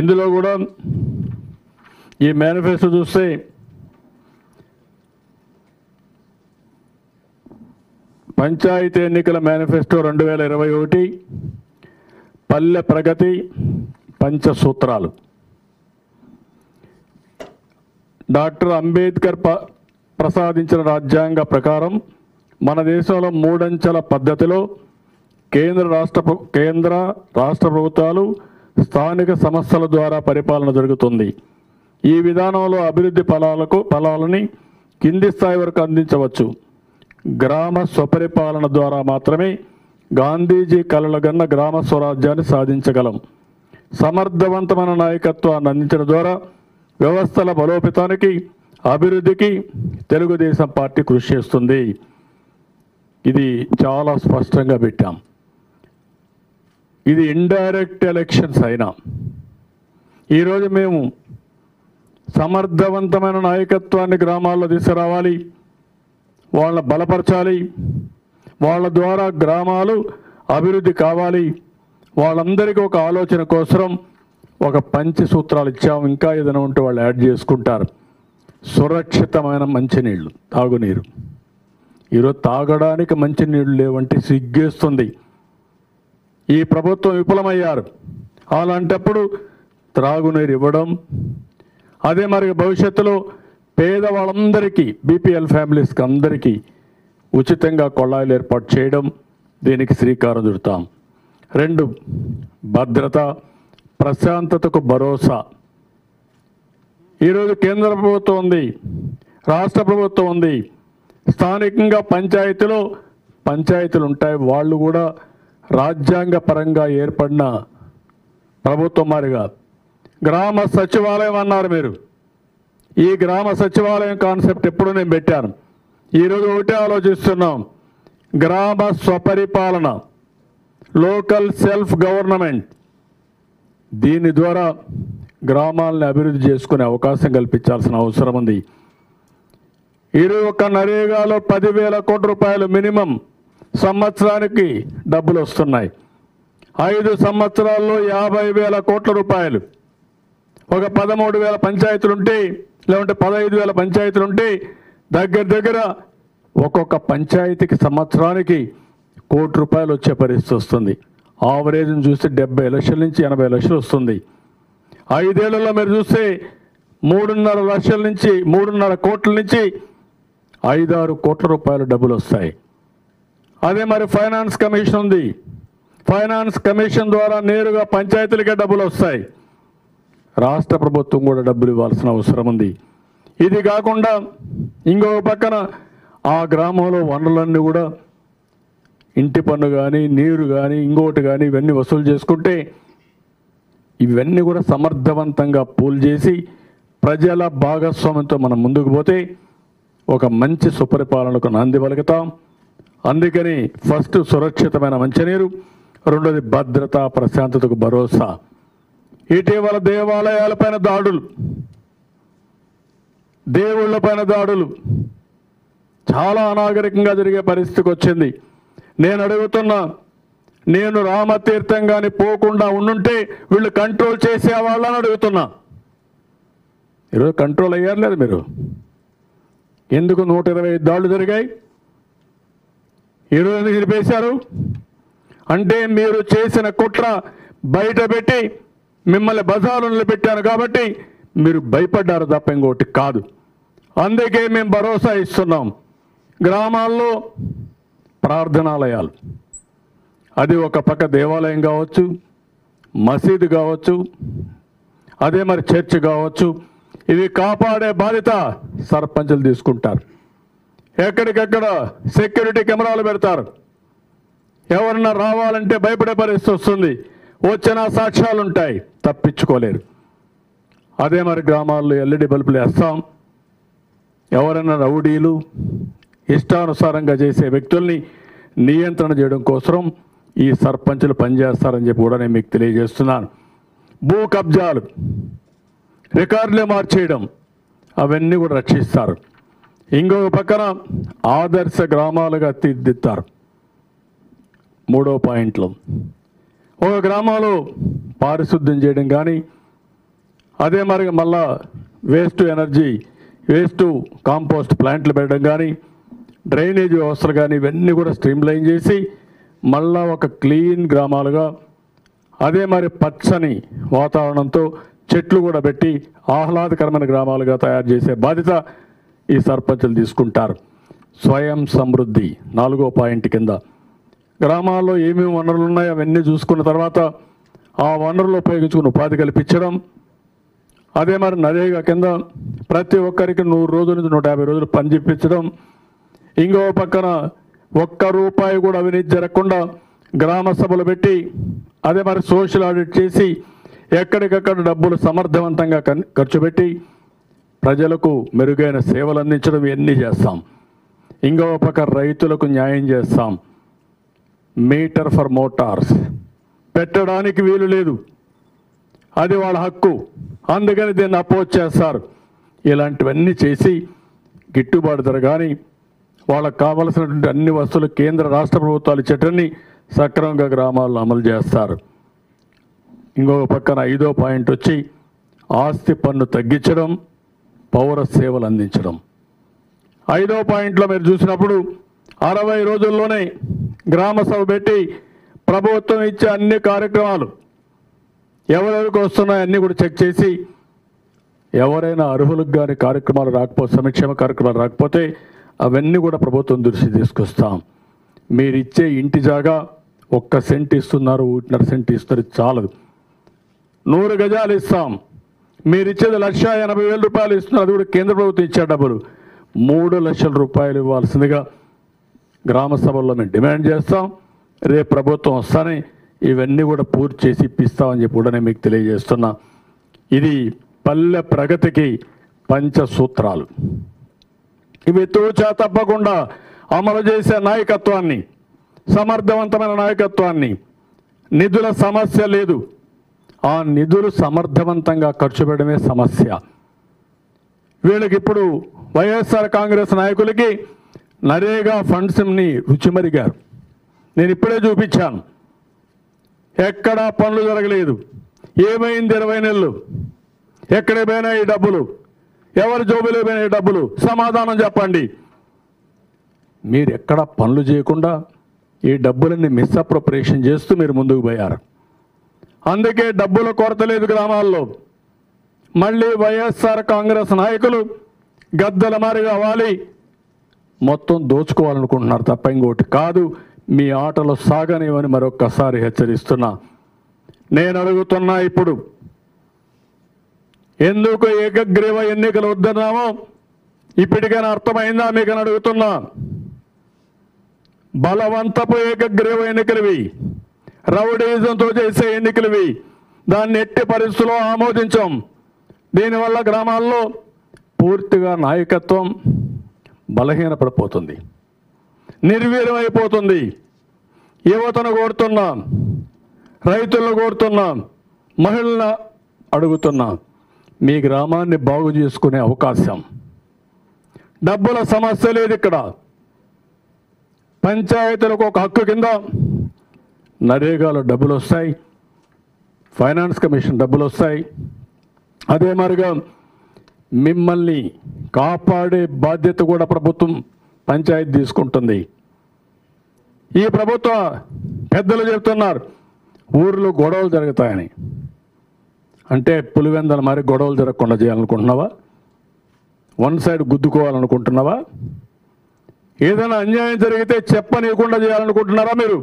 ఇందులో కూడా ఈ మేనిఫెస్టో చూస్తే పంచాయతీ ఎన్నికల మేనిఫెస్టో 2021 పల్లె ప్రగతి పంచసూత్రాలు డాక్టర్ అంబేద్కర్ ప్రసాదించిన రాజ్యాంగ ప్రకారం మన దేశంలో మూడంచెల పద్ధతిలో కేంద్ర రాష్ట్ర ప్రభుత్వాలు స్థానిక సంస్థల ద్వారా పరిపాలన జరుగుతుంది. ఈ విధానంలో అభివృద్ధి ఫలాలని కింది స్థాయి వరకు అందించవచ్చు. గ్రామ స్వపరిపాలన ద్వారా మాత్రమే గాంధీజీ కలలుగన్న గ్రామ స్వరాజ్యాన్ని సాధించగలం. సమర్థవంతమైన నాయకత్వాన్ని అందించడం ద్వారా వ్యవస్థల బలోపేతానికి అభివృద్ధికి తెలుగుదేశం పార్టీ కృషి చేస్తుంది. ఇది చాలా స్పష్టంగా పెట్టాం. ఇది ఇండైరెక్ట్ ఎలక్షన్స్ అయినా ఈరోజు మేము సమర్థవంతమైన నాయకత్వాన్ని గ్రామాల్లో తీసుకురావాలి, వాళ్ళ బలపరచాలి, వాళ్ళ ద్వారా గ్రామాలు అభివృద్ధి కావాలి. వాళ్ళందరికీ ఒక ఆలోచన కోసం ఒక పంచి సూత్రాలు ఇచ్చాము. ఇంకా ఏదైనా ఉంటే వాళ్ళు యాడ్ చేసుకుంటారు. సురక్షితమైన మంచినీళ్ళు, తాగునీరు. ఈరోజు తాగడానికి మంచినీళ్ళు లేవంటే సిగ్గేస్తుంది. ఈ ప్రభుత్వం విఫలమయ్యారు. అలాంటప్పుడు త్రాగునీరు ఇవ్వడం, అదే మరి భవిష్యత్తులో పేదవాళ్ళందరికీ బీపీఎల్ ఫ్యామిలీస్కి అందరికీ ఉచితంగా కొళాయిలు ఏర్పాటు చేయడం, దీనికి శ్రీకారం చుడతాం. 2 భద్రత, ప్రశాంతతకు భరోసా. ఈరోజు కేంద్ర ప్రభుత్వం ఉంది, రాష్ట్ర ప్రభుత్వం ఉంది, స్థానికంగా పంచాయతీలు ఉంటాయి. వాళ్ళు కూడా రాజ్యాంగ పరంగా ఏర్పడిన ప్రభుత్వం మారిగా గ్రామ సచివాలయం అన్నారు మీరు. ఈ గ్రామ సచివాలయం కాన్సెప్ట్ ఎప్పుడు నేను పెట్టాను. ఈరోజు ఒకటే ఆలోచిస్తున్నాం, గ్రామ స్వపరిపాలన, లోకల్ సెల్ఫ్ గవర్నమెంట్. దీని ద్వారా గ్రామాలను అభివృద్ధి చేసుకునే అవకాశం కల్పించాల్సిన అవసరం ఉంది. ఈరోజు ఒక నరేగాలో 10,000 కోట్ల రూపాయలు మినిమం సంవత్సరానికి డబ్బులు వస్తున్నాయి. 5 సంవత్సరాల్లో 50,000 కోట్ల రూపాయలు. ఒక 13,000 పంచాయతీలుంటే లేకుంటే 15,000 పంచాయతీలుంటే దగ్గర ఒక్కొక్క పంచాయతీకి సంవత్సరానికి ₹1 కోటి వచ్చే పరిస్థితి వస్తుంది. ఆవరేజ్ని చూస్తే 70 లక్షల నుంచి 80 లక్షలు వస్తుంది. 5 ఏళ్లలో మీరు చూస్తే 3.5 కోట్ల నుంచి 5-6 కోట్ల రూపాయలు డబ్బులు వస్తాయి. అదే మరి ఫైనాన్స్ కమిషన్ ఉంది. ఫైనాన్స్ కమిషన్ ద్వారా నేరుగా పంచాయతీలకే డబ్బులు వస్తాయి. రాష్ట్ర ప్రభుత్వం కూడా డబ్బులు ఇవ్వాల్సిన అవసరం ఉంది. ఇది కాకుండా ఇంకో పక్కన ఆ గ్రామంలో వనరులన్నీ కూడా ఇంటి పన్ను కానీ, నీరు కానీ, ఇంకోటి కానీ ఇవన్నీ వసూలు చేసుకుంటే ఇవన్నీ కూడా సమర్థవంతంగా పూల్ చేసి ప్రజల భాగస్వామ్యంతో మనం ముందుకు పోతే ఒక మంచి సుపరిపాలనకు నాంది పలుకుతాం. అందుకని ఫస్ట్ సురక్షితమైన మంచినీరు, 2 భద్రత, ప్రశాంతతకు భరోసా. ఇటీవల దేవాలయాలపైన దాడులు, దేవుళ్ళపైన దాడులు చాలా అనాగరికంగా జరిగే పరిస్థితికి వచ్చింది. నేను అడుగుతున్నా, నేను రామతీర్థం కానీ పోకుండా ఉండుంటే వీళ్ళు కంట్రోల్ చేసేవాళ్ళని అడుగుతున్నా. ఈరోజు కంట్రోల్ అయ్యారు లేదు మీరు. ఎందుకు 125 దాడులు జరిగాయి, ఈరోజు నిలిపేశారు? అంటే మీరు చేసిన కుట్ర బయట పెట్టి మిమ్మల్ని బజారు నిలబెట్టాను కాబట్టి మీరు భయపడ్డారు తప్ప ఇంకోటి కాదు. అందుకే మేము భరోసా ఇస్తున్నాం. గ్రామాల్లో ప్రార్థనాలయాలు, అది ఒక పక్క దేవాలయం కావచ్చు, మసీదు కావచ్చు, అదే మరి చర్చ్ కావచ్చు. ఇవి కాపాడే బాధ్యత సర్పంచులు తీసుకుంటారు. ఎక్కడికెక్కడ సెక్యూరిటీ కెమెరాలు పెడతారు. ఎవరన్నా రావాలంటే భయపడే పరిస్థితి వస్తుంది. వచ్చిన సాక్ష్యాలు ఉంటాయి, తప్పించుకోలేరు. అదే మరి గ్రామాల్లో ఎల్ఈడి బల్బులు వేస్తాం. ఎవరైనా రౌడీలు, ఇష్టానుసారంగా చేసే వ్యక్తుల్ని నియంత్రణ చేయడం కోసం ఈ సర్పంచులు పనిచేస్తారని చెప్పి కూడా నేను మీకు తెలియజేస్తున్నాను. భూ కబ్జాలు, రికార్డులే మార్చేయడం, అవన్నీ కూడా రక్షిస్తారు. ఇంకొక పక్కన ఆదర్శ గ్రామాలుగా తీర్చిదిద్దుతారు. 3వ పాయింట్లో ఒక గ్రామంలో పారిశుద్ధ్యం చేయడం కానీ, అదే మరి మళ్ళా వేస్ట్ ఎనర్జీ వేస్ట్ కాంపోస్ట్ ప్లాంట్లు పెట్టడం కానీ డ్రైనేజ్ వ్యవస్థలు కానీ ఇవన్నీ కూడా స్ట్రీమ్లైన్ చేసి మళ్ళా ఒక క్లీన్ గ్రామాలుగా అదే మరి పచ్చని వాతావరణంతో చెట్లు కూడా పెట్టి ఆహ్లాదకరమైన గ్రామాలుగా తయారు చేసే బాధ్యత ఈ సర్పంచులు తీసుకుంటారు. స్వయం సమృద్ధి 4వ పాయింట్ కింద గ్రామాల్లో ఏమేమి వనరులు ఉన్నాయో అవన్నీ చూసుకున్న తర్వాత ఆ వనరులు ఉపయోగించుకుని ఉపాధి కల్పించడం. అదే మరి నరేగా కింద ప్రతి ఒక్కరికి 100 రోజుల నుంచి 150 రోజులు పని చెప్పించడం. ఇంకో పక్కన ఒక్క రూపాయి కూడా అవినీతి జరగకుండా గ్రామ సభలు పెట్టి అదే మరి సోషల్ ఆడిట్ చేసి ఎక్కడికక్కడ డబ్బులు సమర్థవంతంగా ఖర్చు పెట్టి ప్రజలకు మెరుగైన సేవలు అందించడం ఇవన్నీ చేస్తాం. ఇంకో పక్క రైతులకు న్యాయం చేస్తాం. మీటర్ ఫర్ మోటార్స్ పెట్టడానికి వీలు లేదు, అది వాళ్ళ హక్కు, అందుకని దీన్ని అపోజ్ చేస్తారు. ఇలాంటివన్నీ చేసి గిట్టుబాటు ధర కానీ వాళ్ళకు కావలసినటువంటి అన్ని వస్తువులు కేంద్ర రాష్ట్ర ప్రభుత్వాలు ఇచ్చేటన్ని సక్రమంగా గ్రామాల్లో అమలు చేస్తారు. ఇంకొక పక్కన 5వ పాయింట్ వచ్చి ఆస్తి పన్ను తగ్గించడం, పౌర సేవలు అందించడం. 5వ పాయింట్లో మీరు చూసినప్పుడు 60 రోజుల్లోనే గ్రామ సభ పెట్టి ప్రభుత్వం ఇచ్చే అన్ని కార్యక్రమాలు ఎవరెవరికి వస్తున్నాయో అన్నీ కూడా చెక్ చేసి ఎవరైనా అర్హులకు కానీ కార్యక్రమాలు రాకపోతే సంక్షేమ కార్యక్రమాలు రాకపోతే అవన్నీ కూడా ప్రభుత్వం దృష్టి తీసుకొస్తాం. మీరు ఇచ్చే ఇంటి జాగా 1 సెంట్ ఇస్తున్నారు, 1.5 సెంట్ ఇస్తారు, చాలదు. 100 గజాలు ఇస్తాం, మీరు ఇచ్చేది 1,80,000 రూపాయలు ఇస్తున్నారు, అది కూడా కేంద్ర ప్రభుత్వం ఇచ్చే డబ్బులు. 3 లక్షల రూపాయలు ఇవ్వాల్సిందిగా గ్రామ సభల్లో మేము డిమాండ్ చేస్తాం. రేపు ప్రభుత్వం వస్తానే ఇవన్నీ కూడా పూర్తి చేసి ఇప్పిస్తామని చెప్పి కూడా నేను మీకు తెలియజేస్తున్నా. ఇది పల్లె ప్రగతికి 5 సూత్రాలు. ఇవి తూచా తప్పకుండా అమలు చేసే నాయకత్వాన్ని, సమర్థవంతమైన నాయకత్వాన్ని, నిధుల సమస్య లేదు, ఆ నిధులు సమర్థవంతంగా ఖర్చు పెట్టడమే సమస్య. వీళ్ళకి ఇప్పుడు వైఎస్ఆర్ కాంగ్రెస్ నాయకులకి నరేగా ఫండ్స్ని రుచిమరిగారు. నేను ఇప్పుడే చూపించాను, ఎక్కడా పనులు జరగలేదు. ఏమైంది 20 నెలలు? ఎక్కడ పోయినా ఈ డబ్బులు, ఎవరి జోబులో పోయినా ఈ డబ్బులు, సమాధానం చెప్పండి. మీరు ఎక్కడ పనులు చేయకుండా ఈ డబ్బులన్నీ మిస్అప్రోప్రియేషన్ చేస్తూ మీరు ముందుకు పోయారు. అందుకే డబ్బుల కొరత లేదు గ్రామాల్లో. మళ్ళీ వైఎస్ఆర్ కాంగ్రెస్ నాయకులు గద్దల మారిగా వాలి మొత్తం దోచుకోవాలనుకుంటున్నారు తప్ప ఇంకోటి కాదు. మీ ఆటలు సాగనివని మరొక్కసారి హెచ్చరిస్తున్నా. నేను అడుగుతున్నా, ఇప్పుడు ఎందుకు ఏకగ్రీవ ఎన్నికలు వద్దన్నామో ఇప్పటికైనా అర్థమైందా మీకు అని అడుగుతున్నా. బలవంతపు ఏకగ్రీవ ఎన్నికలువి, రౌడీజంతో చేసే ఎన్నికలువి, దాన్ని ఎట్టి పరిస్థితుల్లో ఆమోదించాం. దీనివల్ల గ్రామాల్లో పూర్తిగా నాయకత్వం బలహీనపడిపోతుంది, నిర్వీర్యమైపోతుంది. యువతను కోరుతున్నాం, రైతులను కోరుతున్నాం, మహిళలను అడుగుతున్నాం. మీ గ్రామాన్ని బాగు చేసుకునే అవకాశం. డబ్బుల సమస్య లేదు ఇక్కడ. పంచాయతీలకు ఒక హక్కు కింద నరేగాలో డబ్బులు వస్తాయి, ఫైనాన్స్ కమిషన్ డబ్బులు వస్తాయి. అదే మరిగా మిమ్మల్ని కాపాడే బాధ్యత కూడా ప్రభుత్వం పంచాయతీ తీసుకుంటుంది. ఈ ప్రభుత్వ పెద్దలు చెబుతున్నారు ఊర్లో గొడవలు జరుగుతాయని. అంటే పులివెందల మరి గొడవలు జరగకుండా చేయాలనుకుంటున్నావా? వన్ సైడ్ గుద్దుకోవాలనుకుంటున్నావా? ఏదైనా అన్యాయం జరిగితే చెప్పనీయకుండా చేయాలనుకుంటున్నారా మీరు?